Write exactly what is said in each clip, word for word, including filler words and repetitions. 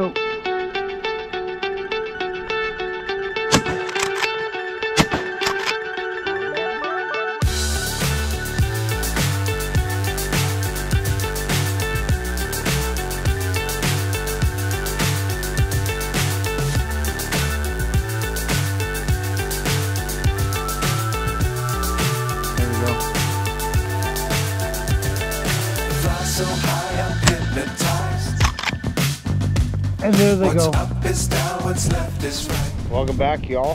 Ontario. So high, I'm hypnotized. And there they what's go. Up is down, what's left is right. Welcome back, y'all.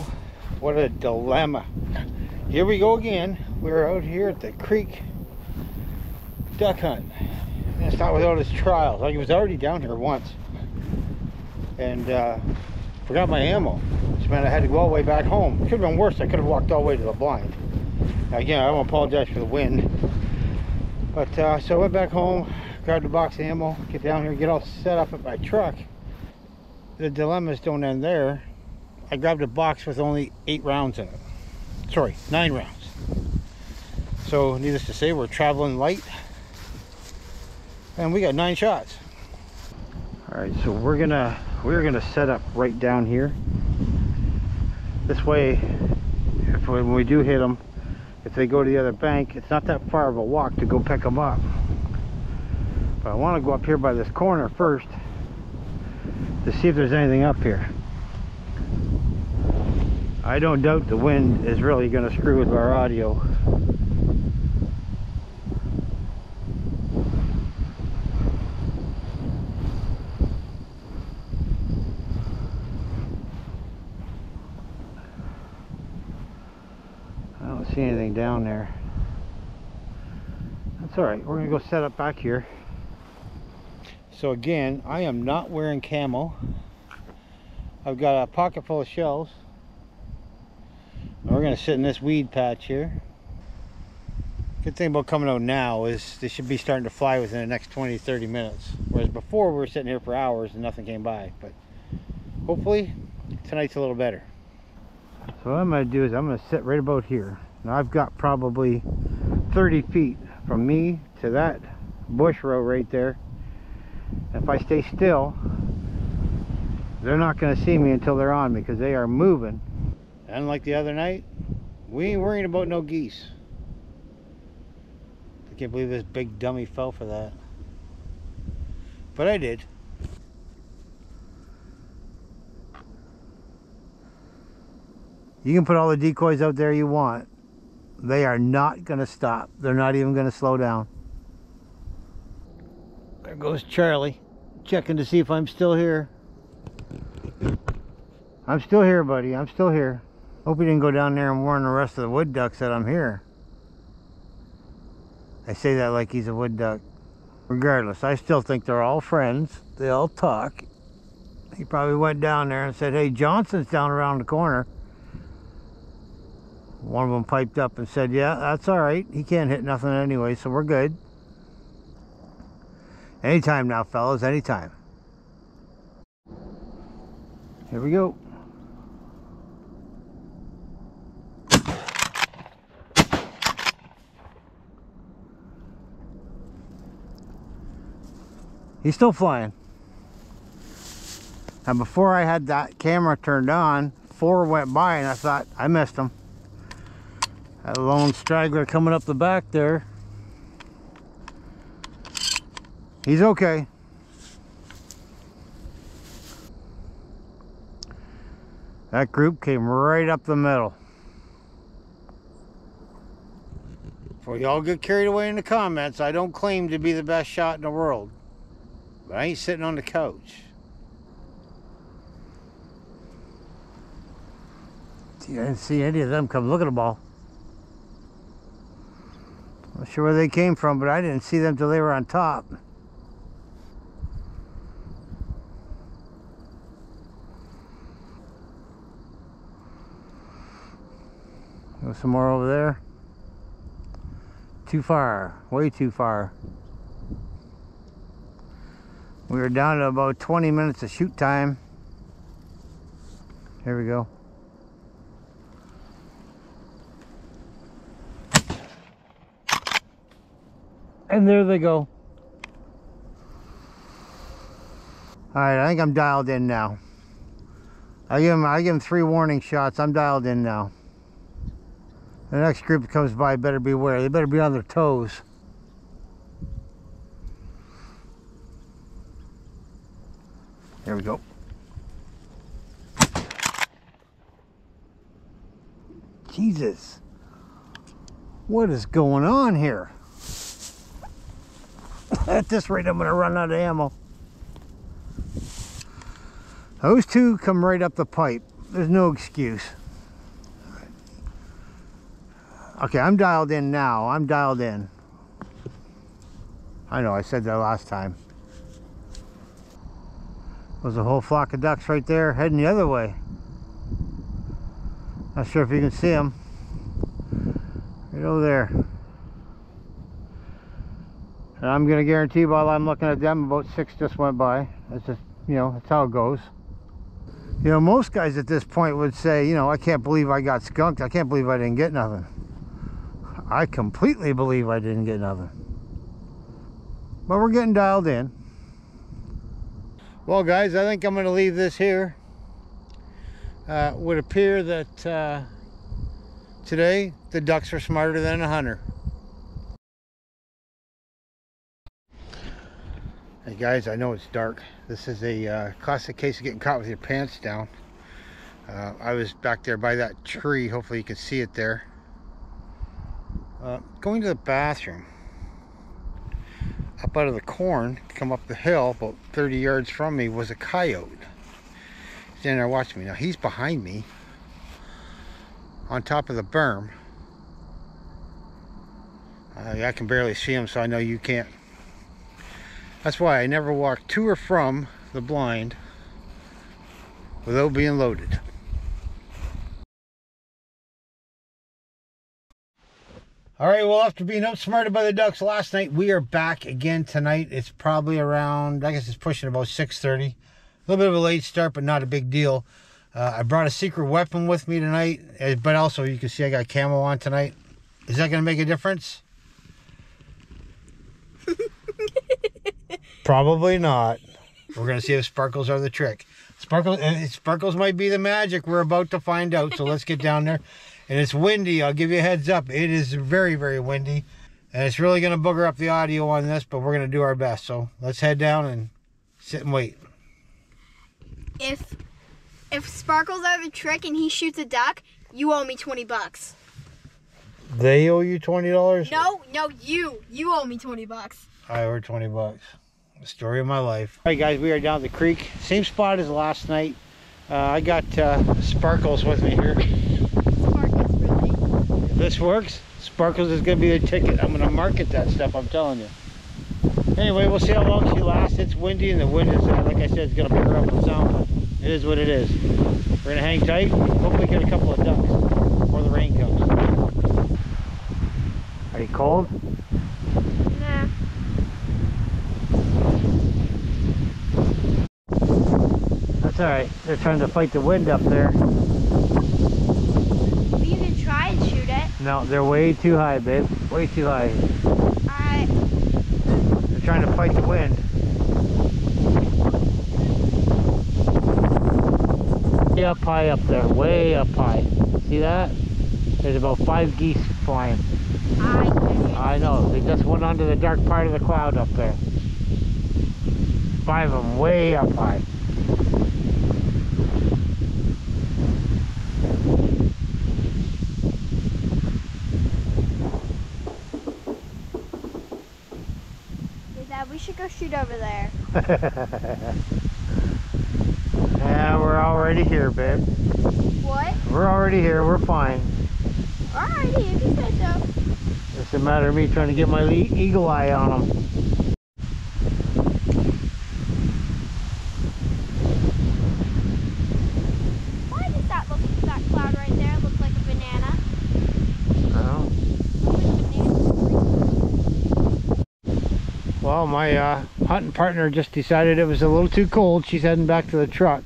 What a dilemma. Here we go again. We're out here at the creek duck hunt. And it's not without its trials. Like, I was already down here once. And uh, forgot my ammo. Which meant I had to go all the way back home. It could have been worse. I could have walked all the way to the blind. Now, again, I don't apologize for the wind. But uh, so I went back home, grabbed a box of ammo, get down here, get all set up at my truck. The dilemmas don't end there. I grabbed a box with only eight rounds in it. Sorry, nine rounds. So needless to say, we're traveling light. And we got nine shots. All right, so we're gonna, we're gonna set up right down here. This way, if we, when we do hit them, if they go to the other bank, it's not that far of a walk to go pick them up. But I want to go up here by this corner first to see if there's anything up here. I don't doubt the wind is really going to screw with our audio. See anything down there. That's all right, we're gonna go set up back here. So again, I am not wearing camo. I've got a pocket full of shells, and we're gonna sit in this weed patch here. Good thing about coming out now is they should be starting to fly within the next twenty to thirty minutes, whereas before we were sitting here for hours and nothing came by. But hopefully tonight's a little better. So what I'm gonna do is I'm gonna sit right about here. Now I've got probably thirty feet from me to that bush row right there. If I stay still, they're not going to see me until they're on me, because they are moving. And like the other night, we ain't worrying about no geese. I can't believe this big dummy fell for that. But I did. You can put all the decoys out there you want. They are not going to stop. They're not even going to slow down. There goes Charlie, checking to see if I'm still here. I'm still here, buddy. I'm still here. Hope he didn't go down there and warn the rest of the wood ducks that I'm here. I say that like he's a wood duck. Regardless, I still think they're all friends. They all talk. He probably went down there and said, hey, Johnson's down around the corner. One of them piped up and said, yeah, that's all right. He can't hit nothing anyway, so we're good. Anytime now, fellas, anytime. Here we go. He's still flying. And before I had that camera turned on, four went by and I thought I missed him. That lone straggler coming up the back there. He's okay. That group came right up the middle. Before y'all get carried away in the comments, I don't claim to be the best shot in the world. But I ain't sitting on the couch. See, I didn't see any of them come look at the ball. Not sure where they came from, but I didn't see them till they were on top. There's some more over there. Too far, way too far. We were down to about twenty minutes of shoot time. Here we go. And there they go. All right, I think I'm dialed in now. I give him, I give him three warning shots. I'm dialed in now. The next group that comes by better beware. They better be on their toes. There we go. Jesus. What is going on here? At this rate, I'm going to run out of ammo. Those two come right up the pipe. There's no excuse. Okay, I'm dialed in now. I'm dialed in. I know, I said that last time. There's a whole flock of ducks right there heading the other way. Not sure if you can see them. Right over there. And I'm going to guarantee while I'm looking at them, about six just went by. That's just, you know, that's how it goes. You know, most guys at this point would say, you know, I can't believe I got skunked. I can't believe I didn't get nothing. I completely believe I didn't get nothing. But we're getting dialed in. Well, guys, I think I'm going to leave this here. Uh, it would appear that uh, today the ducks are smarter than a hunter. Hey, guys, I know it's dark. This is a uh, classic case of getting caught with your pants down. Uh, I was back there by that tree. Hopefully you can see it there. Uh, going to the bathroom. Up out of the corn, come up the hill, about thirty yards from me, was a coyote. Standing there watching me. Now, he's behind me on top of the berm. Uh, I can barely see him, so I know you can't. That's why I never walk to or from the blind without being loaded. All right, well, after being outsmarted by the ducks last night, we are back again tonight. It's probably around, I guess it's pushing about six thirty. A little bit of a late start, but not a big deal. Uh, I brought a secret weapon with me tonight, but also you can see I got camo on tonight. Is that going to make a difference? Probably not. We're going to see if sparkles are the trick. Sparkles, sparkles might be the magic. We're about to find out, so let's get down there. And it's windy, I'll give you a heads up. It is very, very windy. And it's really gonna booger up the audio on this, but we're gonna do our best. So let's head down and sit and wait. If if sparkles are the trick and he shoots a duck, you owe me twenty bucks. They owe you twenty dollars? No, no, you. You owe me twenty bucks. I owe her twenty bucks. The story of my life. All right, guys, we are down the creek. Same spot as last night. Uh, I got uh, sparkles with me here. This works, sparkles is gonna be a ticket. I'm gonna market that stuff, I'm telling you. Anyway, we'll see how long she lasts. It's windy and the wind is, uh, like I said, it's gonna pick her up and sound, but it is what it is. We're gonna hang tight, hopefully get a couple of ducks before the rain comes. Are you cold? Nah. That's all right, they're trying to fight the wind up there. No, they're way too high, babe. Way too high. I... They're trying to fight the wind. Way up high up there. Way up high. See that? There's about five geese flying. I couldn't. I know. They just went onto the dark part of the cloud up there. Five of them way up high. We should go shoot over there. Yeah, we're already here, babe. What? We're already here. We're fine. Alrighty, if you said so. It's a matter of me trying to get my eagle eye on them. Why does that look that cloud right there look like a banana? I don't know. Well, my uh, hunting partner just decided it was a little too cold. She's heading back to the truck.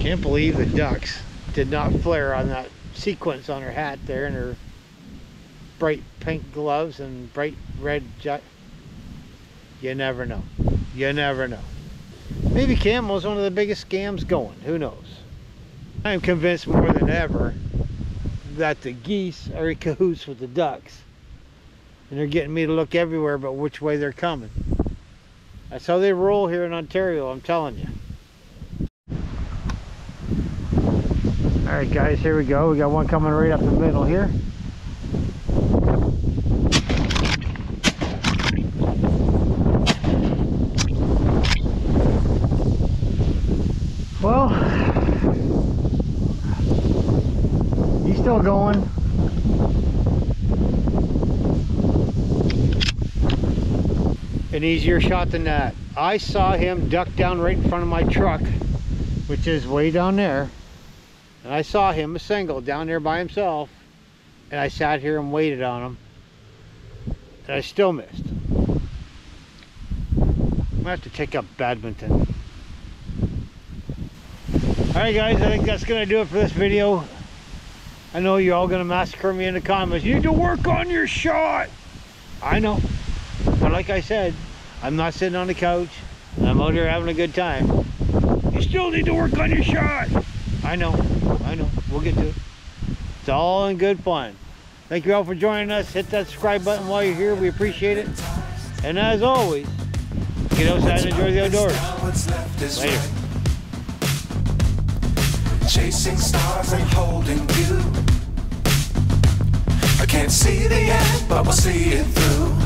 Can't believe the ducks did not flare on that sequence on her hat there and her bright pink gloves and bright red jacket. You never know. You never know. Maybe Camel's one of the biggest scams going. Who knows? I am convinced more than ever that the geese are in cahoots with the ducks. And they're getting me to look everywhere but which way they're coming. That's how they roll here in Ontario, I'm telling you. Alright guys, here we go. We got one coming right up the middle here. Well, he's still going. An easier shot than that. I saw him duck down right in front of my truck, which is way down there. And I saw him a single down there by himself, and I sat here and waited on him, and I still missed. I'm gonna have to take up badminton. Alright guys, I think that's gonna do it for this video. I know you're all gonna massacre me in the comments. You need to work on your shot! I know. But like I said, I'm not sitting on the couch, and I'm out here having a good time. You still need to work on your shot! I know, I know, we'll get to it. It's all in good fun. Thank you all for joining us. Hit that subscribe button while you're here, we appreciate it. And as always, get outside and enjoy the outdoors. Later. Chasing stars and holding you. I can't see the end, but we'll see it through.